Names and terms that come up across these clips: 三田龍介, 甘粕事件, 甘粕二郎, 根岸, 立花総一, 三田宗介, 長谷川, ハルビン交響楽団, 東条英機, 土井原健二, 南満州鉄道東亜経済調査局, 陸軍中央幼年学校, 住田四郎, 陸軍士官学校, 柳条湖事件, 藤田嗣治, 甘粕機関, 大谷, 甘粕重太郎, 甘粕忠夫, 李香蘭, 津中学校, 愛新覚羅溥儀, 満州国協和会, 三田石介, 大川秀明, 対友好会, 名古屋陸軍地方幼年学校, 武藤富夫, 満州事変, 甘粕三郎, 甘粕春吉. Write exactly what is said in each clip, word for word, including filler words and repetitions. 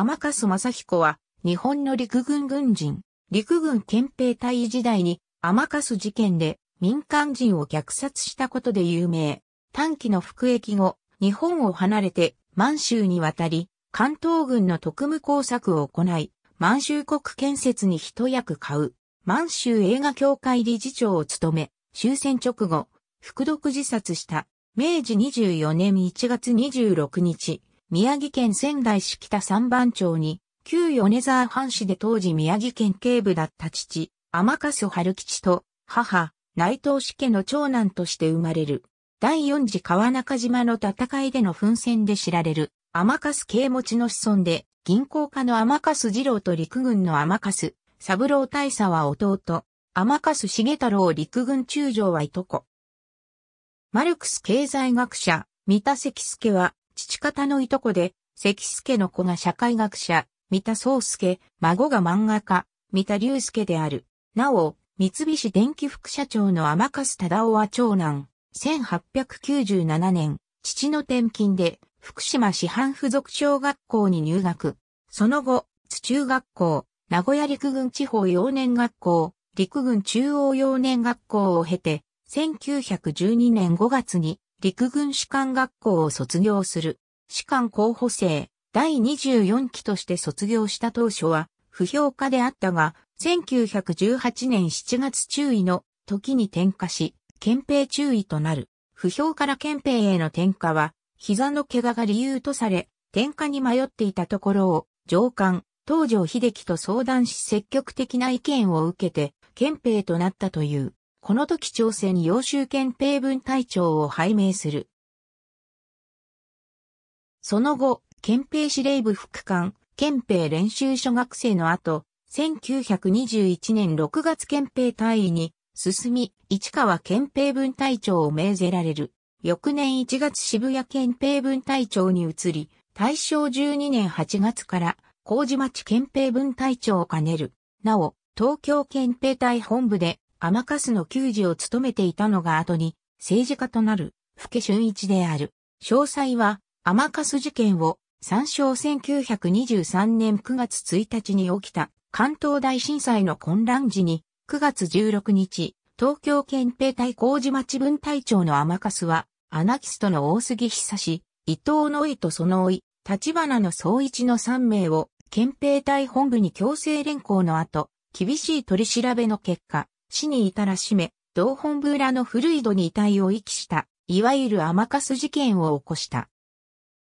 甘粕正彦は、日本の陸軍軍人、陸軍憲兵隊時代に、甘粕事件で民間人を虐殺したことで有名。短期の服役後、日本を離れて満州に渡り、関東軍の特務工作を行い、満州国建設に一役買う、満州映画協会理事長を務め、終戦直後、服毒自殺した。明治にじゅうよねんいちがつにじゅうろくにち。宮城県仙台市北三番町に、旧米沢藩士で当時宮城県警部だった父、甘粕春吉と、母、内藤氏家の長男として生まれる。だいよん次川中島の戦いでの奮戦で知られる、甘粕系持ちの子孫で、銀行家の甘粕二郎と陸軍の甘粕、三郎大佐は弟、甘粕重太郎陸軍中将はいとこ。マルクス経済学者、三田石介は、父方のいとこで、石介の子が社会学者、三田宗介、孫が漫画家、三田龍介である。なお、三菱電機副社長の甘粕忠夫は長男。せんはっぴゃくきゅうじゅうななねん、父の転勤で、福島師範附属小学校に入学。その後、津中学校、名古屋陸軍地方幼年学校、陸軍中央幼年学校を経て、せんきゅうひゃくじゅうにねんごがつに、陸軍士官学校を卒業する。士官候補生、だいにじゅうよんきとして卒業した当初は、不評価であったが、せんきゅうひゃくじゅうはちねんしちがつ中尉の時に転科し、憲兵中尉となる。不評から憲兵への転科は、膝の怪我が理由とされ、転科に迷っていたところを、上官、東条英機と相談し積極的な意見を受けて、憲兵となったという。この時朝鮮揚州憲兵分隊長を拝命する。その後、憲兵司令部副官、憲兵練習所学生の後、せんきゅうひゃくにじゅういちねんろくがつ憲兵隊尉に進み、市川憲兵分隊長を命ぜられる。翌年いちがつ渋谷憲兵分隊長に移り、大正じゅうにねんはちがつから麹町憲兵分隊長を兼ねる。なお、東京憲兵隊本部で、甘粕の給仕を務めていたのが後に政治家となる福家俊一である。詳細は甘粕事件を参照せんきゅうひゃくにじゅうさんねんくがつついたちに起きた関東大震災の混乱時にくがつじゅうろくにち東京憲兵隊麹町分隊長の甘粕はアナキストの大杉久志、伊藤のいとそのおい、立花の総一のさんめいを憲兵隊本部に強制連行の後、厳しい取り調べの結果、死に至らしめ、同本部裏の古井戸に遺体を遺棄した、いわゆる甘粕事件を起こした。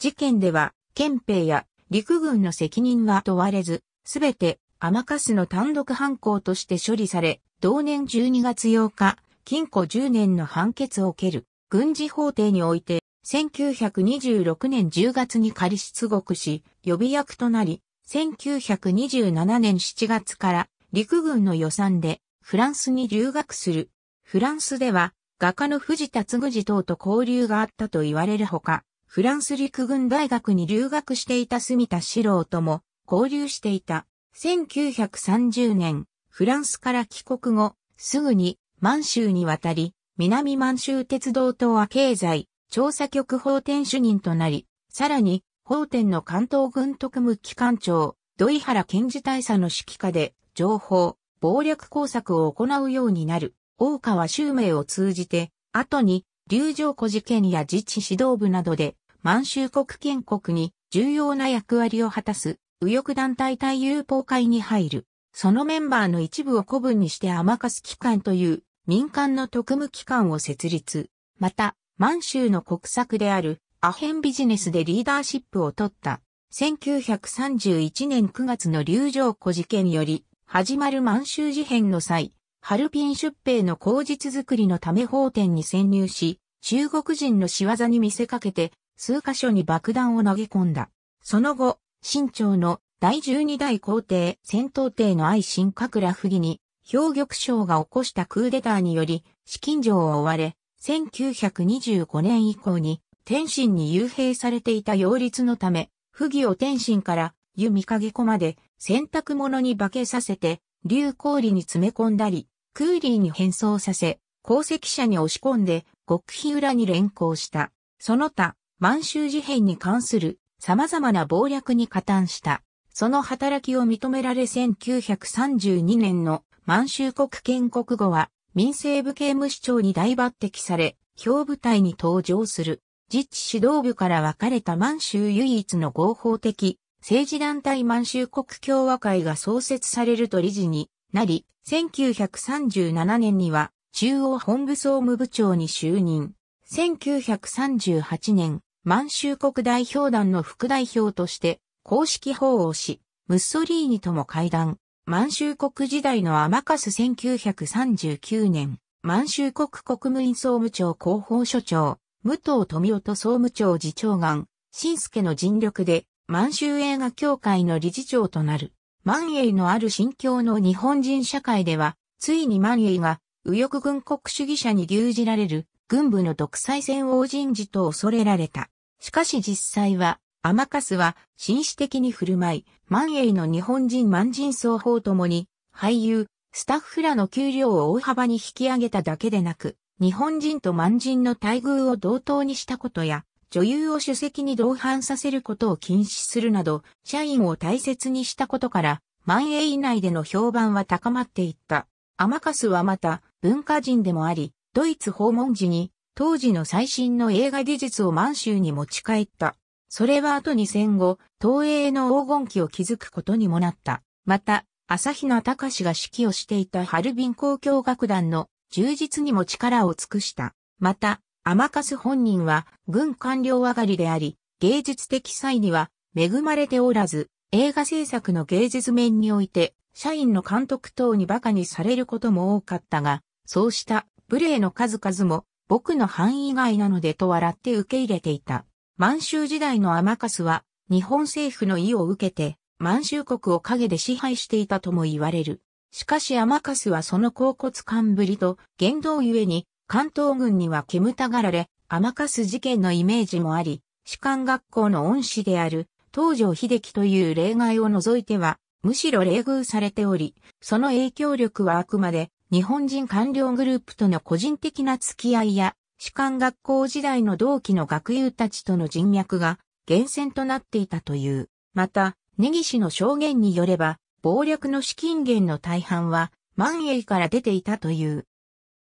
事件では、憲兵や陸軍の責任は問われず、すべて甘粕の単独犯行として処理され、同年じゅうにがつようか、きんこじゅうねんの判決を受ける。軍事法廷において、せんきゅうひゃくにじゅうろくねんじゅうがつに仮出獄し、予備役となり、せんきゅうひゃくにじゅうななねんしちがつから陸軍の予算で、フランスに留学する。フランスでは画家の藤田嗣治等と交流があったと言われるほか、フランス陸軍大学に留学していた住田四郎とも交流していた。せんきゅうひゃくさんじゅうねん、フランスから帰国後、すぐに満州に渡り、南満州鉄道東亜経済調査局奉天主任となり、さらに奉天の関東軍特務機関長、土井原健二大佐の指揮下で情報、謀略工作を行うようになる。大川秀明を通じて、後に、柳条湖事件や自治指導部などで、満州国建国に重要な役割を果たす、右翼団体対友好会に入る。そのメンバーの一部を子分にして甘粕機関という民間の特務機関を設立。また、満州の国策であるアヘンビジネスでリーダーシップを取った。せんきゅうひゃくさんじゅういちねんくがつの柳条湖事件より、始まる満州事変の際、ハルピン出兵の口実作りのため奉天に潜入し、中国人の仕業に見せかけて、数カ所に爆弾を投げ込んだ。その後、清朝のだいじゅうにだい皇帝戦闘帝の愛新覚羅溥儀に、馮玉祥が起こしたクーデターにより、紫禁城を追われ、せんきゅうひゃくにじゅうごねん以降に、天津に幽閉されていた擁立のため、溥儀を天津から、湯見影湖まで、洗濯物に化けさせて、竜氷に詰め込んだり、クーリーに変装させ、鉱石車に押し込んで、極秘裏に連行した。その他、満州事変に関する様々な謀略に加担した。その働きを認められせんきゅうひゃくさんじゅうにねんの満州国建国後は民政部刑務首長に大抜擢され、表部隊に登場する。自治指導部から分かれた満州唯一の合法的政治団体満州国協和会が創設されると理事になり、せんきゅうひゃくさんじゅうななねんには中央本部総務部長に就任。せんきゅうひゃくさんじゅうはちねん、満州国代表団の副代表として公式訪欧し、ムッソリーニとも会談。満州国時代の甘春せんきゅうひゃくさんじゅうきゅうねん、満州国国務院総務庁広報所長、武藤富夫と総務庁次長官、新助の尽力で、満州映画協会の理事長となる。満映のある新興の日本人社会では、ついに満映が、右翼軍国主義者に牛耳られる、軍部の独裁専横人事と恐れられた。しかし実際は、甘春は、紳士的に振る舞い、満映の日本人満人双方ともに、俳優、スタッフらの給料を大幅に引き上げただけでなく、日本人と満人の待遇を同等にしたことや、女優を主席に同伴させることを禁止するなど、社員を大切にしたことから、満映以内での評判は高まっていった。甘春はまた、文化人でもあり、ドイツ訪問時に、当時の最新の映画技術を満州に持ち帰った。それは後に戦後、東映の黄金期を築くことにもなった。また、朝比奈隆が指揮をしていたハルビン交響楽団の、充実にも力を尽くした。また、甘春本人は、軍官僚上がりであり、芸術的才には恵まれておらず、映画制作の芸術面において、社員の監督等に馬鹿にされることも多かったが、そうした無礼の数々も、僕の範囲外なのでと笑って受け入れていた。満州時代の甘春は、日本政府の意を受けて、満州国を陰で支配していたとも言われる。しかし甘春はその恍惚感ぶりと言動ゆえに関東軍には煙たがられ、甘春事件のイメージもあり、士官学校の恩師である東条英機という例外を除いてはむしろ冷遇されており、その影響力はあくまで日本人官僚グループとの個人的な付き合いや士官学校時代の同期の学友たちとの人脈が源泉となっていたという。また、根岸の証言によれば、謀略の資金源の大半は満映から出ていたという。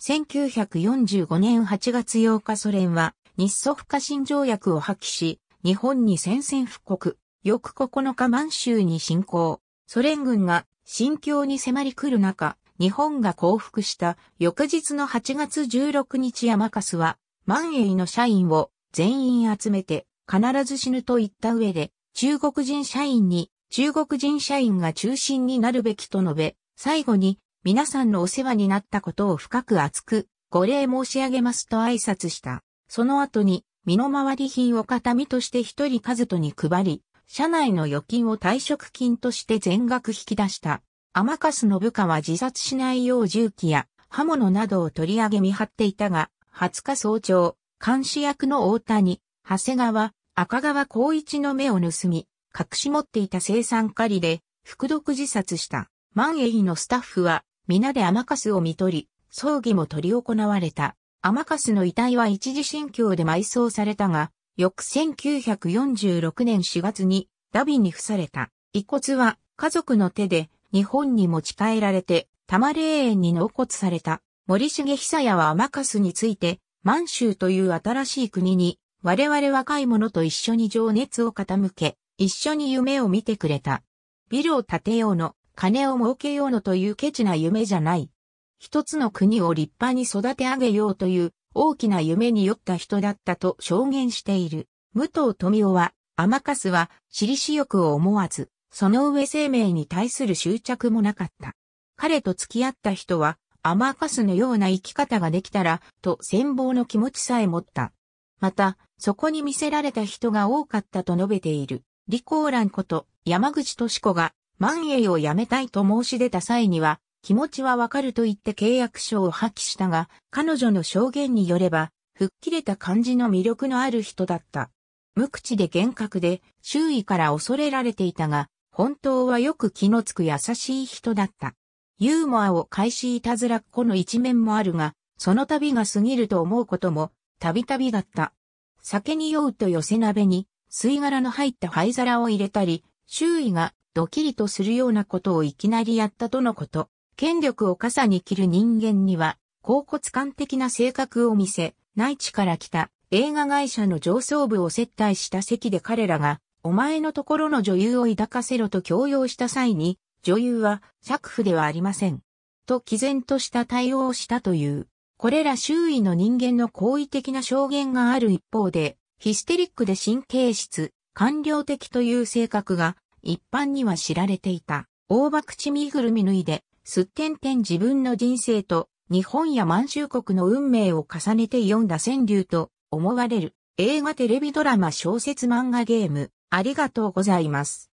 せんきゅうひゃくよんじゅうごねんはちがつようかソ連は日ソ不可侵条約を破棄し、日本に宣戦布告、翌ここのか満州に侵攻。ソ連軍が新疆に迫り来る中、日本が降伏した翌日のはちがつじゅうろくにち甘春は満映の社員を全員集めて必ず死ぬと言った上で中国人社員に中国人社員が中心になるべきと述べ、最後に皆さんのお世話になったことを深く厚くご礼申し上げますと挨拶した。その後に身の回り品を形見として一人一人に配り、社内の預金を退職金として全額引き出した。甘春の部下は自殺しないよう銃器や刃物などを取り上げ見張っていたが、はつか早朝、監視役の大谷、長谷川、赤川光一の目を盗み、隠し持っていた青酸カリで、服毒自殺した。満映のスタッフは、皆で甘春を見取り、葬儀も執り行われた。甘春の遺体は一時新疆で埋葬されたが、翌せんきゅうひゃくよんじゅうろくねんしがつに、荼毘に付された。遺骨は、家族の手で、日本に持ち帰られて、多摩霊園に納骨された。森重久彌は甘春について、満州という新しい国に、我々若い者と一緒に情熱を傾け、一緒に夢を見てくれた。ビルを建てようの、金を儲けようのというケチな夢じゃない。一つの国を立派に育て上げようという大きな夢に酔った人だったと証言している。武藤富夫は、甘春は、私利私欲を思わず、その上生命に対する執着もなかった。彼と付き合った人は、甘春のような生き方ができたら、と羨望の気持ちさえ持った。また、そこに見せられた人が多かったと述べている。李香蘭こと山口敏子が満映を辞めたいと申し出た際には気持ちはわかると言って契約書を破棄したが、彼女の証言によれば吹っ切れた感じの魅力のある人だった。無口で厳格で周囲から恐れられていたが、本当はよく気のつく優しい人だった。ユーモアを介しいたずらっ子の一面もあるが、その度が過ぎると思うこともたびたびだった。酒に酔うと寄せ鍋に、吸い殻の入った灰皿を入れたり、周囲がドキリとするようなことをいきなりやったとのこと。権力を傘に着る人間には、恍惚感的な性格を見せ、内地から来た映画会社の上層部を接待した席で彼らが、お前のところの女優を抱かせろと強要した際に、女優は娼婦ではありません。と毅然とした対応をしたという。これら周囲の人間の好意的な証言がある一方で、ヒステリックで神経質、官僚的という性格が一般には知られていた。大博打身ぐるみ脱いで、すってんてん自分の人生と日本や満州国の運命を重ねて読んだ川柳と思われる映画テレビドラマ小説漫画ゲームありがとうございます。